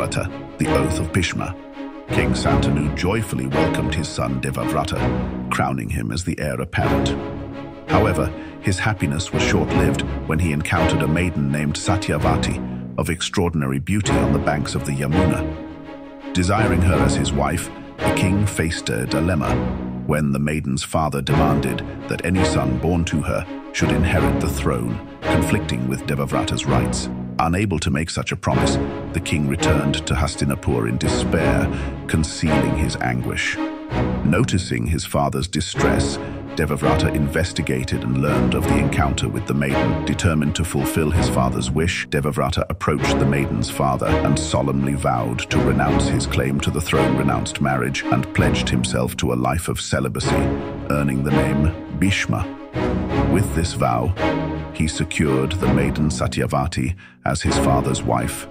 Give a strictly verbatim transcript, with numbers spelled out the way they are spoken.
Devavrata, the oath of Bhishma. King Santanu joyfully welcomed his son Devavrata, crowning him as the heir apparent. However, his happiness was short-lived when he encountered a maiden named Satyavati, of extraordinary beauty on the banks of the Yamuna. Desiring her as his wife, the king faced a dilemma when the maiden's father demanded that any son born to her should inherit the throne, conflicting with Devavrata's rights. Unable to make such a promise, the king returned to Hastinapur in despair, concealing his anguish. Noticing his father's distress, Devavrata investigated and learned of the encounter with the maiden. Determined to fulfill his father's wish, Devavrata approached the maiden's father and solemnly vowed to renounce his claim to the throne, renounced marriage, and pledged himself to a life of celibacy, earning the name Bhishma. With this vow, he secured the maiden Satyavati as his father's wife.